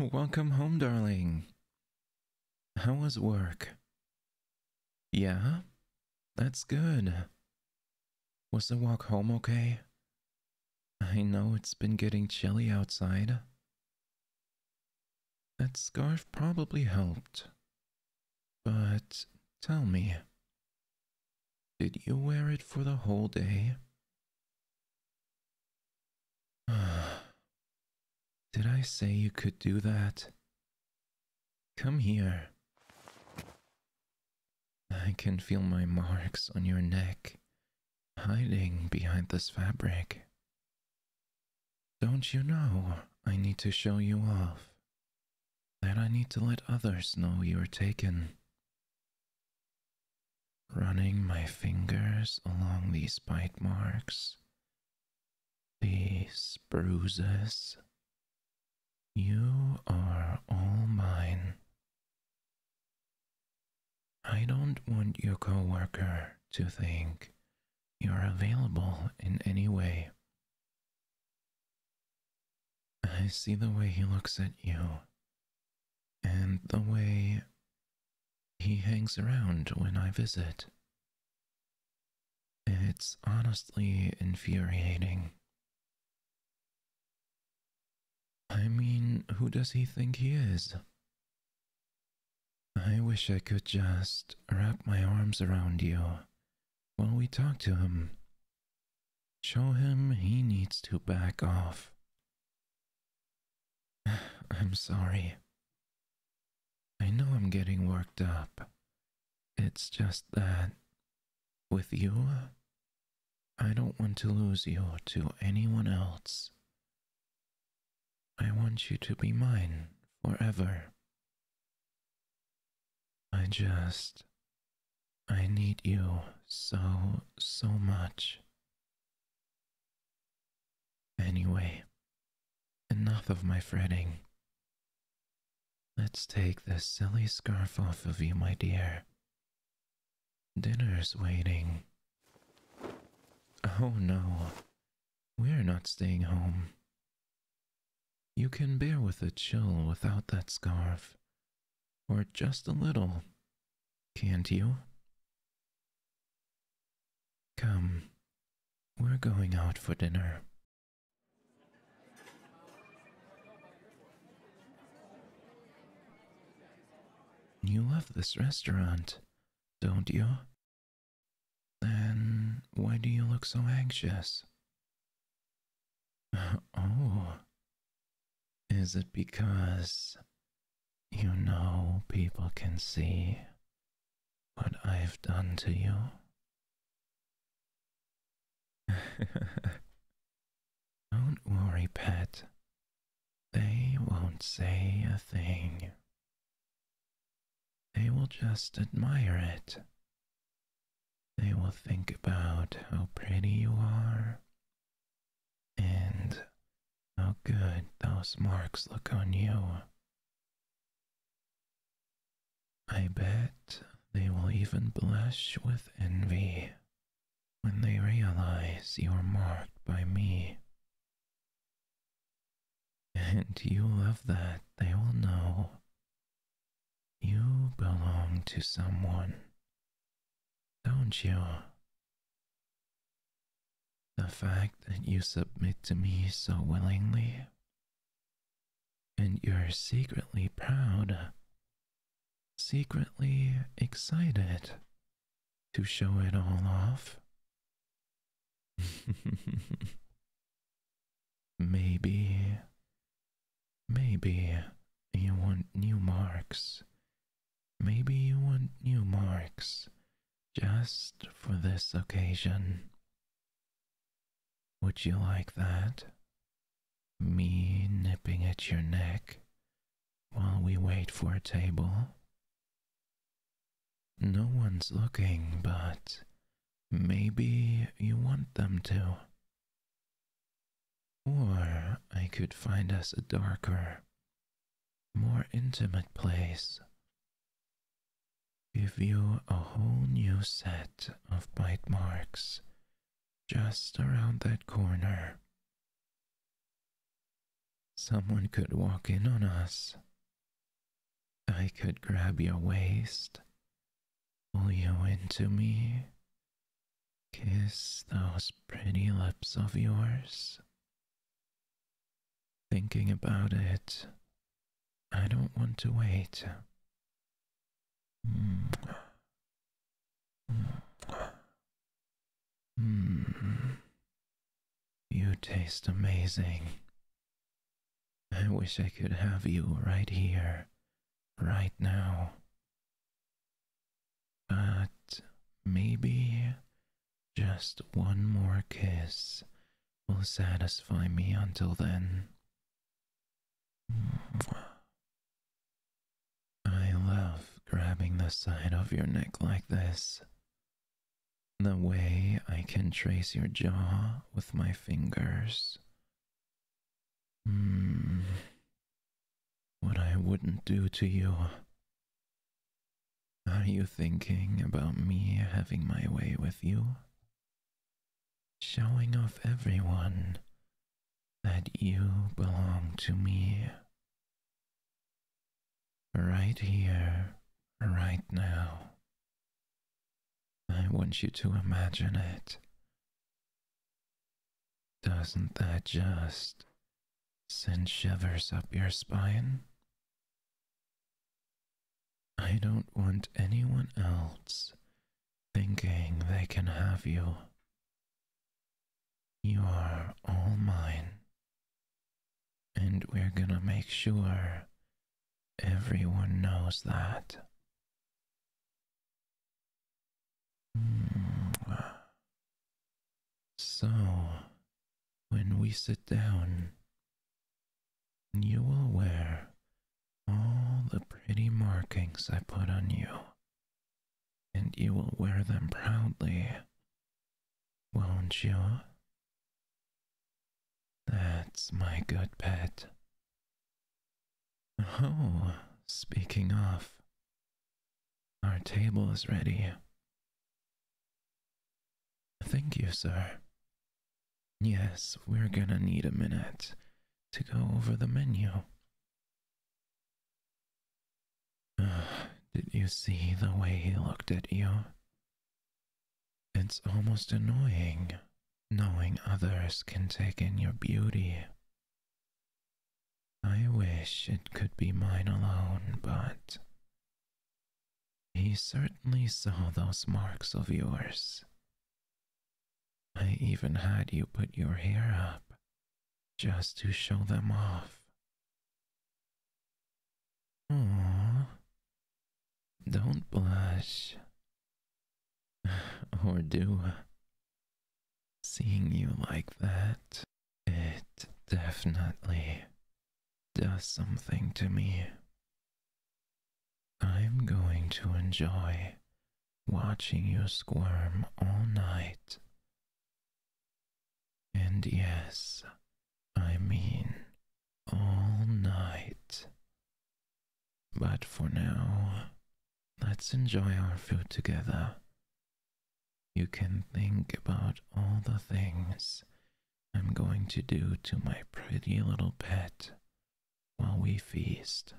Welcome home, darling. How was work? Yeah? That's good. Was the walk home okay? I know it's been getting chilly outside. That scarf probably helped. But tell me, did you wear it for the whole day? Did I say you could do that? Come here. I can feel my marks on your neck, hiding behind this fabric. Don't you know I need to show you off? That I need to let others know you are taken. Running my fingers along these bite marks, these bruises, you are all mine. I don't want your coworker to think you're available in any way. I see the way he looks at you, and the way he hangs around when I visit. It's honestly infuriating. I mean, who does he think he is? I wish I could just wrap my arms around you while we talk to him. Show him he needs to back off. I'm sorry. I know I'm getting worked up. It's just that, with you, I don't want to lose you to anyone else. I want you to be mine forever. I need you so much. Anyway, enough of my fretting. Let's take this silly scarf off of you, my dear. Dinner's waiting. Oh no, we're not staying home. You can bear with a chill without that scarf, or just a little, can't you? Come, we're going out for dinner. You love this restaurant, don't you? Then why do you look so anxious? Oh. Is it because, you know, people can see what I've done to you? Don't worry, pet. They won't say a thing. They will just admire it. They will think about how pretty you are and how good those marks look on you. I bet they will even blush with envy when they realize you're marked by me. And you'll love that they will know you belong to someone, don't you? The fact that you submit to me so willingly, and you're secretly proud, secretly excited to show it all off. Maybe you want new marks. Maybe you want new marks just for this occasion. Would you like that? Me nipping at your neck while we wait for a table? No one's looking, but maybe you want them to. Or I could find us a darker, more intimate place. Give you a whole new set of bite marks. Just around that corner. Someone could walk in on us. I could grab your waist, pull you into me, kiss those pretty lips of yours. Thinking about it, I don't want to wait. You taste amazing. I wish I could have you right here, right now. But maybe just one more kiss will satisfy me until then. I love grabbing the side of your neck like this. The way I can trace your jaw with my fingers. What I wouldn't do to you. Are you thinking about me having my way with you? Showing off everyone that you belong to me. Right here, right now. I want you to imagine it. Doesn't that just send shivers up your spine? I don't want anyone else thinking they can have you. You are all mine. And we're gonna make sure everyone knows that. So, when we sit down, you will wear all the pretty markings I put on you, and you will wear them proudly, won't you? That's my good pet. Oh, speaking of, our table is ready. Thank you, sir. Yes, we're gonna need a minute to go over the menu. Did you see the way he looked at you? It's almost annoying, knowing others can take in your beauty. I wish it could be mine alone, but he certainly saw those marks of yours. I even had you put your hair up, just to show them off. Aww, don't blush. Or do. Seeing you like that, it definitely does something to me. I'm going to enjoy watching you squirm all night. And yes, I mean all night. But for now, let's enjoy our food together. You can think about all the things I'm going to do to my pretty little pet while we feast.